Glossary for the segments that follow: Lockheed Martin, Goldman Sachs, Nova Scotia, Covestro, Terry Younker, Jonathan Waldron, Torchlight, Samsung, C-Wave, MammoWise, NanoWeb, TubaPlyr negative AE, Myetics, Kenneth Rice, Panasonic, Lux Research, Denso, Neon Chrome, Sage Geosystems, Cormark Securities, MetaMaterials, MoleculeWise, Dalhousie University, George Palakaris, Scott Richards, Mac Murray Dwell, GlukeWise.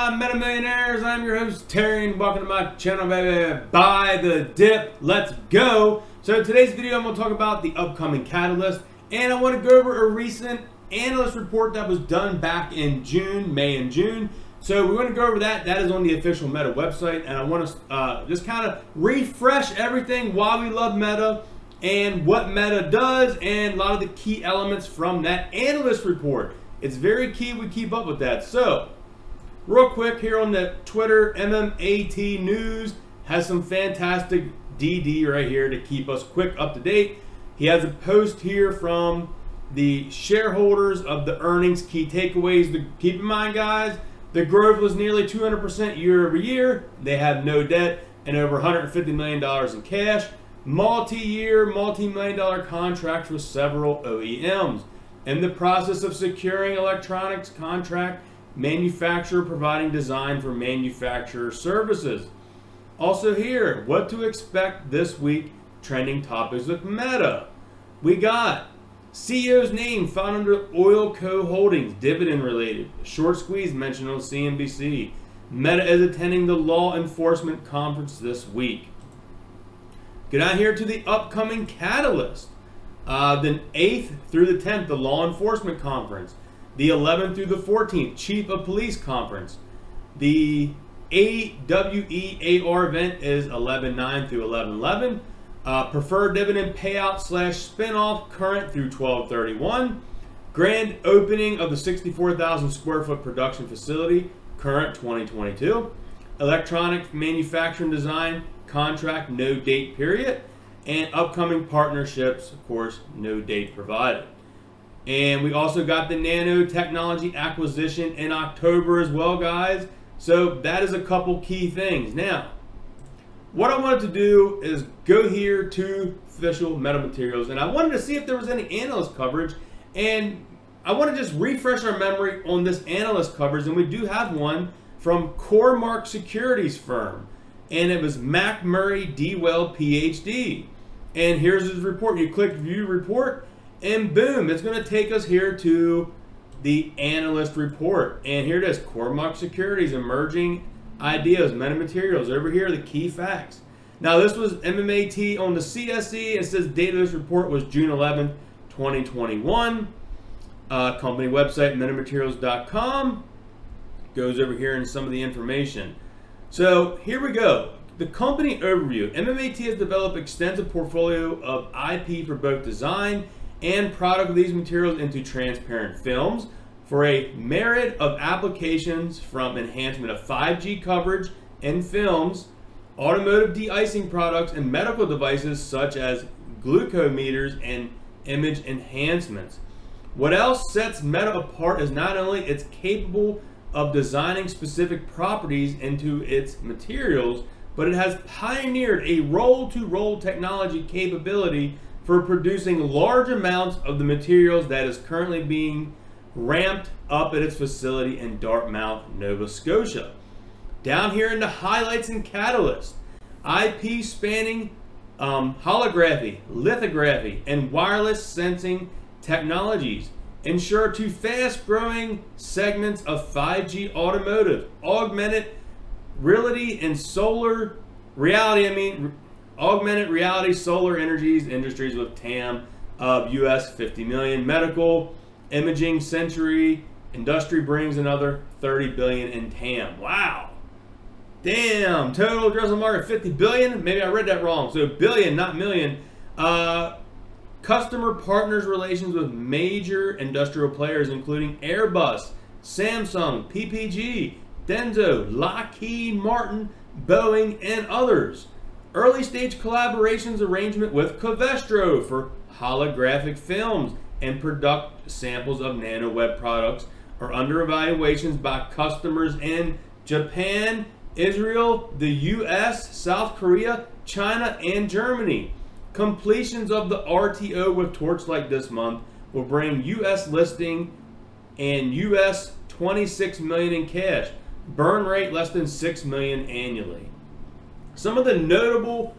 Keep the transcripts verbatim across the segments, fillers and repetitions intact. my MetaMillionaires, I'm your host Terry and welcome to my channel, baby. Buy the dip, let's go. So today's video I'm going to talk about the upcoming catalyst, and I want to go over a recent analyst report that was done back in June, May and June. So we're going to go over that. That is on the official Meta website, and I want to uh, just kind of refresh everything, why we love Meta and what Meta does, and a lot of the key elements from that analyst report. It's very key we keep up with that. So real quick here on the Twitter, M M A T News has some fantastic D D right here to keep us quick up to date. He has a post here from the shareholders of the earnings key takeaways. To keep in mind, guys, the growth was nearly two hundred percent year over year. They have no debt and over one hundred fifty million dollars in cash. Multi-year, multi-million dollar contracts with several O E Ms. In the process of securing electronics contract, manufacturer providing design for manufacturer services. Also here, what to expect this week, trending topics with Meta. We got C E O's name found under Oil Co Holdings, dividend related. Short squeeze mentioned on C N B C. Meta is attending the law enforcement conference this week. Get out here to the upcoming catalyst. Uh, the eighth through the tenth, the law enforcement conference. The eleventh through the fourteenth, Chief of Police Conference. The A W E A R event is eleven nine through eleven eleven. Uh, preferred dividend payout slash spinoff current through twelve thirty-one. Grand opening of the sixty-four thousand square foot production facility current twenty twenty-two. Electronic manufacturing design contract no date period. And upcoming partnerships, of course, no date provided. And we also got the nanotechnology acquisition in October as well, guys. So that is a couple key things. Now, what I wanted to do is go here to official MetaMaterials, and I wanted to see if there was any analyst coverage. And I want to just refresh our memory on this analyst coverage, and we do have one from Cormark Securities firm. And it was Mac Murray Dwell, P H D. And here's his report. You click view report, and boom, it's going to take us here to the analyst report. And here it is, Cormark Securities, emerging ideas, MetaMaterials. Over here, the key facts. Now this was M M A T on the C S E. It says date of this report was June eleventh, twenty twenty-one. Uh, company website, metamaterials dot com. Goes over here and some of the information. So here we go. The company overview. M M A T has developed extensive portfolio of I P for both design and product of these materials into transparent films for a myriad of applications, from enhancement of five G coverage and films, automotive de-icing products, and medical devices such as glucometers and image enhancements. What else sets Meta apart is not only it's capable of designing specific properties into its materials, but it has pioneered a roll-to-roll technology capability for producing large amounts of the materials that is currently being ramped up at its facility in Dartmouth, Nova Scotia. Down here in the highlights and catalysts, I P spanning um, holography, lithography, and wireless sensing technologies ensure to fast-growing segments of five G automotive, augmented reality, and solar reality. I mean, augmented reality, solar energies, industries with T A M of U S fifty million, medical, imaging, century, industry brings another thirty billion in T A M. Wow. Damn, total addressable market fifty billion. Maybe I read that wrong. So billion, not million. Uh, customer partners relations with major industrial players, including Airbus, Samsung, P P G, Denso, Lockheed Martin, Boeing, and others. Early stage collaborations arrangement with Covestro for holographic films and product samples of NanoWeb products are under evaluations by customers in Japan, Israel, the U S, South Korea, China, and Germany. Completions of the R T O with Torchlight this month will bring U S listing and U S twenty-six million in cash. Burn rate less than six million annually. Some of the notable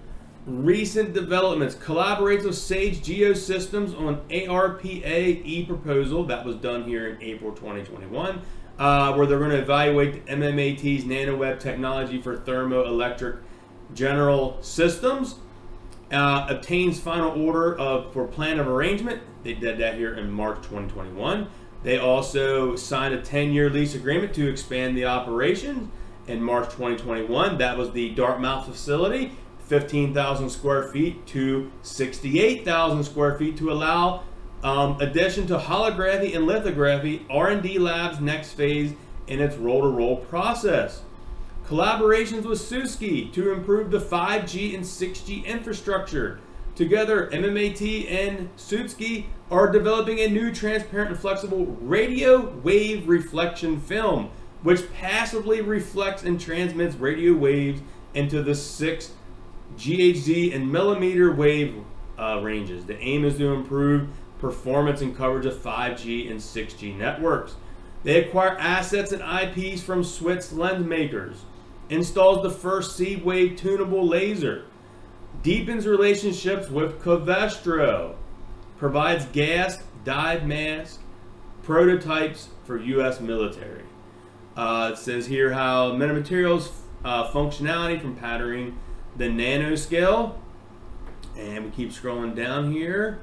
recent developments. Collaborates with Sage Geosystems on ARPA E proposal that was done here in April twenty twenty-one. uh, where they're going to evaluate the M M A T's NanoWeb technology for thermoelectric general systems. Uh, obtains final order of for plan of arrangement. They did that here in March twenty twenty-one. They also signed a ten-year lease agreement to expand the operations in March twenty twenty-one. That was the Dartmouth facility, fifteen thousand square feet to sixty-eight thousand square feet, to allow um, addition to holography and lithography, R and D labs next phase in its roll-to-roll process. Collaborations with Souski to improve the five G and six G infrastructure. Together, M M A T and Souski are developing a new transparent and flexible radio wave reflection film, which passively reflects and transmits radio waves into the six G H Z and millimeter wave uh, ranges. The aim is to improve performance and coverage of five G and six G networks. They acquire assets and I Ps from Swiss lens makers. Installs the first C-Wave tunable laser. Deepens relationships with Covestro. Provides gas, dive mask, prototypes for U S military. Uh, it says here how MetaMaterials uh, functionality from patterning the nanoscale. And we keep scrolling down here.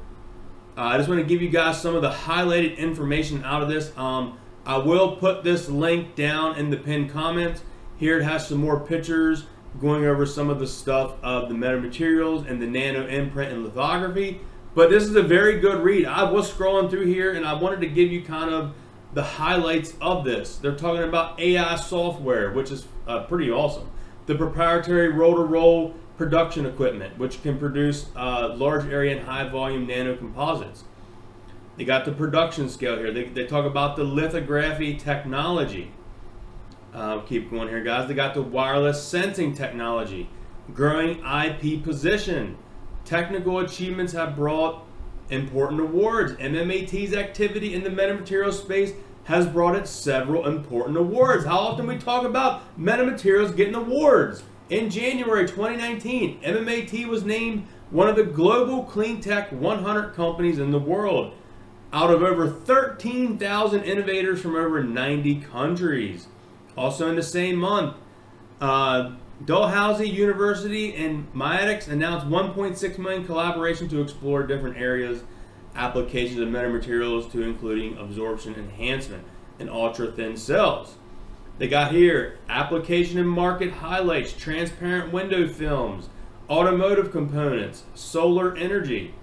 Uh, I just want to give you guys some of the highlighted information out of this. Um, I will put this link down in the pinned comments. Here it has some more pictures going over some of the stuff of the MetaMaterials and the nano imprint and lithography. But this is a very good read. I was scrolling through here and I wanted to give you kind of the highlights of this. They're talking about A I software, which is uh, pretty awesome. The proprietary roll-to-roll production equipment, which can produce uh, large area and high volume nano composites. They got the production scale here. They, they talk about the lithography technology. Uh, keep going here, guys. They got the wireless sensing technology, growing I P position. Technical achievements have brought important awards. M M A T's activity in the metamaterial space has brought it several important awards. How often we talk about metamaterials getting awards? In January twenty nineteen, M M A T was named one of the global clean tech one hundred companies in the world, out of over thirteen thousand innovators from over ninety countries. Also in the same month, uh, Dalhousie University and Myetics announced one point six million collaboration to explore different areas, applications of metamaterials to including absorption enhancement and ultra-thin cells. They got here, application and market highlights, transparent window films, automotive components, solar energy,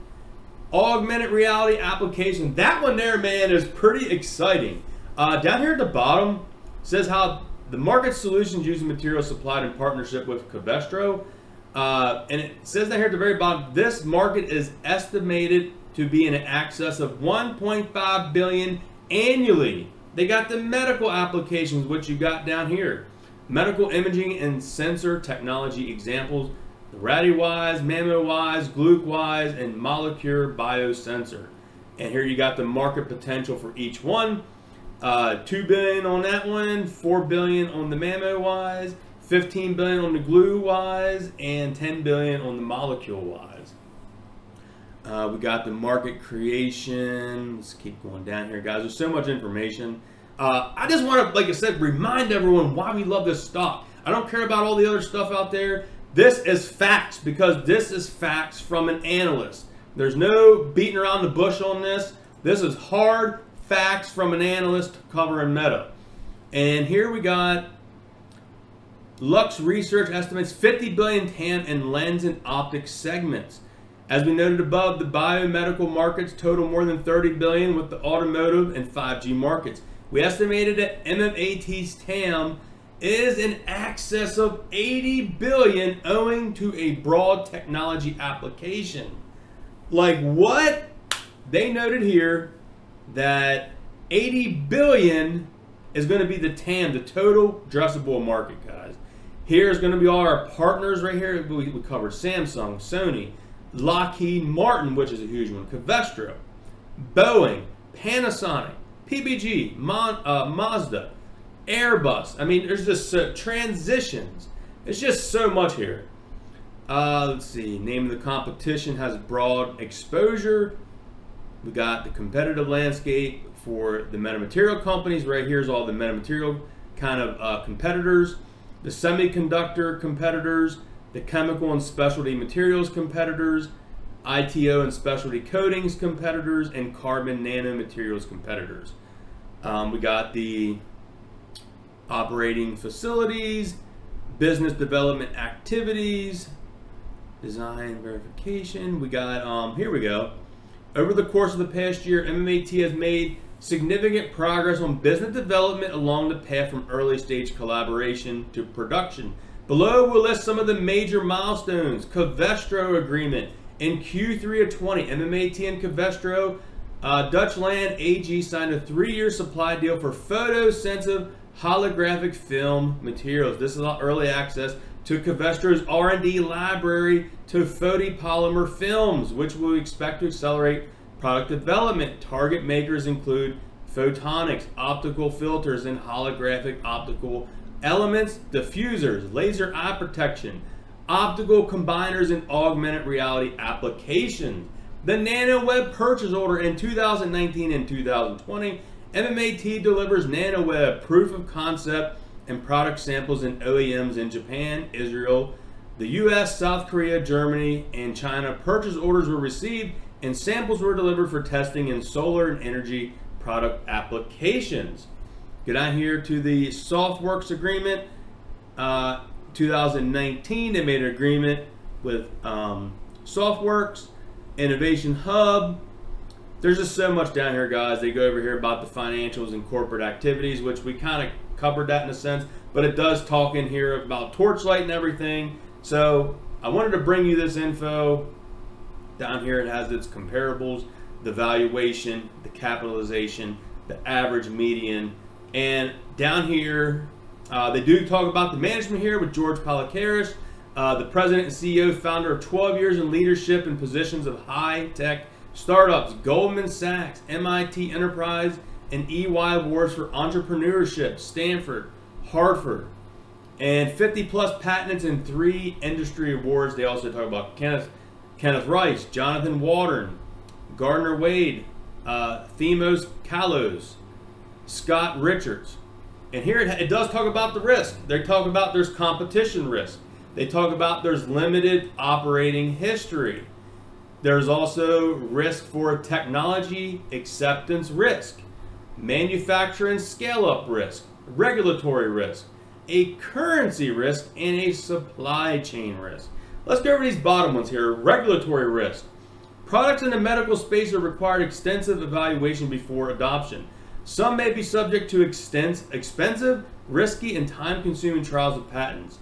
augmented reality application. That one there, man, is pretty exciting. Uh, down here at the bottom, says how the market solutions using materials supplied in partnership with Covestro. Uh, and it says that here at the very bottom, this market is estimated to be in excess of one point five billion dollars annually. They got the medical applications, which you got down here. Medical imaging and sensor technology examples, the RaddyWise, MammoWise, GlukeWise, and Molecure Biosensor. And here you got the market potential for each one. Uh, two billion dollars on that one, four billion dollars on the MammoWise, fifteen billion dollars on the GlueWise, and ten billion dollars on the MoleculeWise. Uh, we got the market creation. Let's keep going down here, guys. There's so much information. Uh, I just want to, like I said, remind everyone why we love this stock. I don't care about all the other stuff out there. This is facts, because this is facts from an analyst. There's no beating around the bush on this. This is hard facts from an analyst covering Meta. And here we got Lux Research estimates fifty billion dollars T A M in lens and optics segments. As we noted above, the biomedical markets total more than thirty billion dollars with the automotive and five G markets. We estimated that M M A T's T A M is in excess of eighty billion dollars owing to a broad technology application. Like what? They noted here that eighty billion dollars is going to be the T A M, the total addressable market, guys. Here's going to be all our partners right here. We, we covered Samsung, Sony, Lockheed Martin, which is a huge one, Covestro, Boeing, Panasonic, P B G, Mon, uh, Mazda, Airbus. I mean, there's just uh, transitions. It's just so much here. Uh, let's see. Name of the competition has broad exposure. We got the competitive landscape for the metamaterial companies. Right here is all the metamaterial kind of uh, competitors, the semiconductor competitors, the chemical and specialty materials competitors, I T O and specialty coatings competitors, and carbon nanomaterials competitors. Um, we got the operating facilities, business development activities, design verification. We got, um, here we go. Over the course of the past year, M M A T has made significant progress on business development along the path from early stage collaboration to production. Below we'll list some of the major milestones. Covestro agreement in Q three of twenty, M M A T and Covestro uh, Dutch Land A G signed a three-year supply deal for photosensitive holographic film materials. This is early access to Covestro's R and D library to photopolymer films, which we expect to accelerate product development. Target makers include photonics, optical filters, and holographic optical elements, diffusers, laser eye protection, optical combiners, and augmented reality applications. The NanoWeb purchase order in two thousand nineteen and two thousand twenty. M M A T delivers NanoWeb proof of concept and product samples in O E Ms in Japan, Israel, the U S, South Korea, Germany, and China. Purchase orders were received and samples were delivered for testing in solar and energy product applications. Get on here to the Softworks agreement. Uh, two thousand nineteen, they made an agreement with um, Softworks, Innovation Hub. There's just so much down here, guys. They go over here about the financials and corporate activities, which we kind of covered that in a sense, but it does talk in here about Torchlight and everything. So I wanted to bring you this info. Down here it has its comparables, the valuation, the capitalization, the average median, and down here uh, they do talk about the management here with George Palakaris, uh, the president and C E O, founder of twelve years in leadership in positions of high-tech startups, Goldman Sachs, M I T Enterprise, and E Y Awards for Entrepreneurship, Stanford, Harvard, and fifty plus patents and three industry awards. They also talk about Kenneth, Kenneth Rice, Jonathan Waldron, Gardner Wade, uh, Themos Kalos, Scott Richards. And here it, it does talk about the risk. They talk about there's competition risk. They talk about there's limited operating history. There's also risk for technology acceptance risk, manufacture and scale up risk, regulatory risk, a currency risk, and a supply chain risk. Let's go over these bottom ones here. Regulatory risk. Products in the medical space are required extensive evaluation before adoption. Some may be subject to expensive, risky, and time-consuming trials of patents.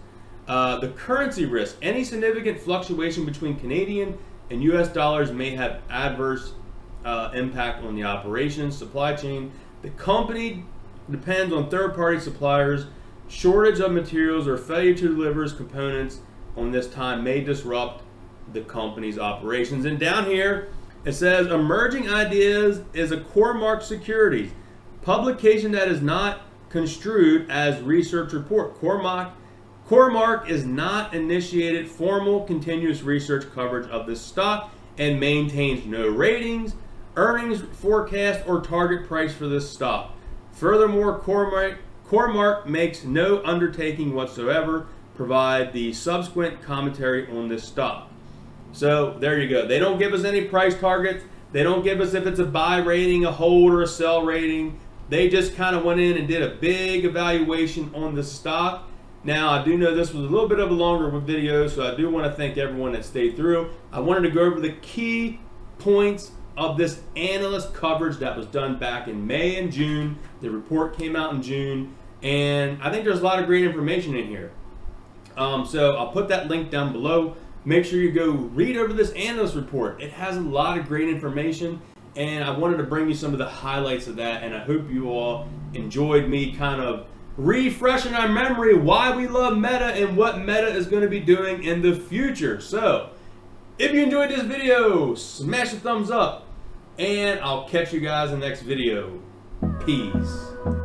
Uh, the currency risk. Any significant fluctuation between Canadian and U S dollars may have adverse uh, impact on the operations, supply chain. The company depends on third-party suppliers. Shortage of materials or failure to deliver components on this time may disrupt the company's operations. And down here it says emerging ideas is a Cormark Securities publication that is not construed as research report. Cormark Cormark is not initiated formal continuous research coverage of this stock and maintains no ratings, earnings forecast, or target price for this stock. Furthermore, Cormark Cormark makes no undertaking whatsoever provide the subsequent commentary on this stock. So there you go. They don't give us any price targets. They don't give us if it's a buy rating, a hold, or a sell rating. They just kind of went in and did a big evaluation on the stock. Now I do know this was a little bit of a longer video, so I do want to thank everyone that stayed through. I wanted to go over the key points of this analyst coverage that was done back in May and June. The report came out in June, and I think there's a lot of great information in here. Um, so I'll put that link down below. Make sure you go read over this analyst report. It has a lot of great information, and I wanted to bring you some of the highlights of that, and I hope you all enjoyed me kind of refreshing our memory why we love Meta and what Meta is going to be doing in the future. So if you enjoyed this video, smash a thumbs up, and I'll catch you guys in the next video. Peace.